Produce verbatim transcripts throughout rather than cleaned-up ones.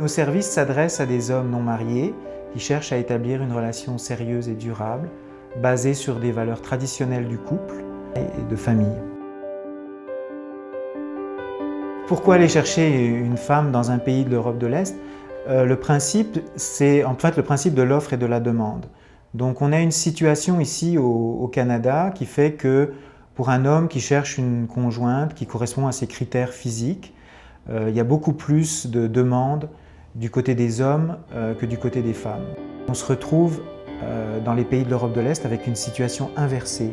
Nos services s'adressent à des hommes non mariés qui cherchent à établir une relation sérieuse et durable, basée sur des valeurs traditionnelles du couple et de famille. Pourquoi aller chercher une femme dans un pays de l'Europe de l'Est? euh, Le principe, c'est en fait le principe de l'offre et de la demande. Donc on a une situation ici au, au Canada qui fait que pour un homme qui cherche une conjointe qui correspond à ses critères physiques, euh, il y a beaucoup plus de demandes du côté des hommes euh, que du côté des femmes. On se retrouve euh, dans les pays de l'Europe de l'Est avec une situation inversée.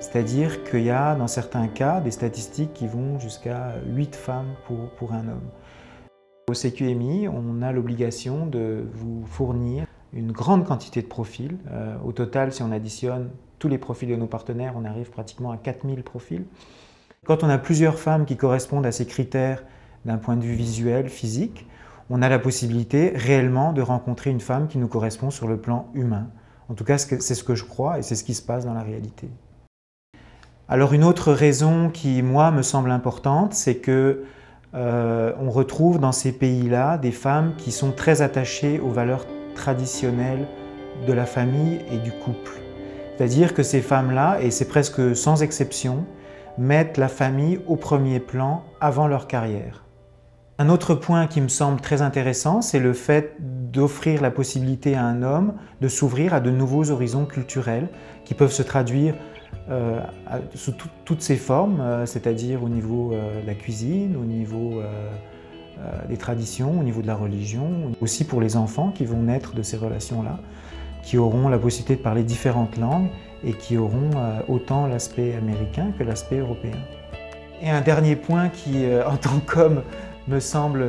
C'est-à-dire qu'il y a, dans certains cas, des statistiques qui vont jusqu'à huit femmes pour, pour un homme. Au C Q M I, on a l'obligation de vous fournir une grande quantité de profils. Euh, au total, si on additionne tous les profils de nos partenaires, on arrive pratiquement à quatre mille profils. Quand on a plusieurs femmes qui correspondent à ces critères d'un point de vue visuel, physique, on a la possibilité réellement de rencontrer une femme qui nous correspond sur le plan humain. En tout cas, c'est ce que je crois et c'est ce qui se passe dans la réalité. Alors une autre raison qui, moi, me semble importante, c'est que euh, on retrouve dans ces pays-là des femmes qui sont très attachées aux valeurs traditionnelles de la famille et du couple. C'est-à-dire que ces femmes-là, et c'est presque sans exception, mettent la famille au premier plan avant leur carrière. Un autre point qui me semble très intéressant, c'est le fait d'offrir la possibilité à un homme de s'ouvrir à de nouveaux horizons culturels qui peuvent se traduire Euh, sous tout, toutes ses formes, euh, c'est-à-dire au niveau euh, de la cuisine, au niveau euh, euh, des traditions, au niveau de la religion, aussi pour les enfants qui vont naître de ces relations-là, qui auront la possibilité de parler différentes langues et qui auront euh, autant l'aspect américain que l'aspect européen. Et un dernier point qui, euh, en tant qu'homme, me semble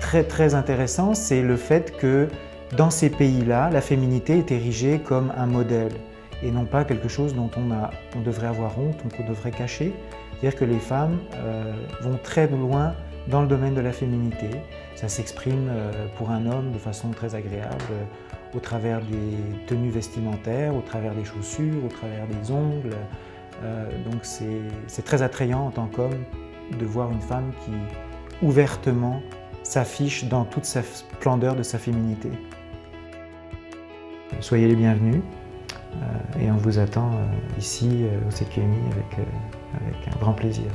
très très intéressant, c'est le fait que dans ces pays-là, la féminité est érigée comme un modèle, et non pas quelque chose dont on, a, on devrait avoir honte, qu'on devrait cacher. C'est-à-dire que les femmes euh, vont très loin dans le domaine de la féminité. Ça s'exprime euh, pour un homme de façon très agréable, euh, au travers des tenues vestimentaires, au travers des chaussures, au travers des ongles. Euh, donc c'est très attrayant en tant qu'homme de voir une femme qui ouvertement s'affiche dans toute sa splendeur de sa féminité. Soyez les bienvenus. Euh, et on vous attend euh, ici euh, au C Q M I avec, euh, avec un grand plaisir.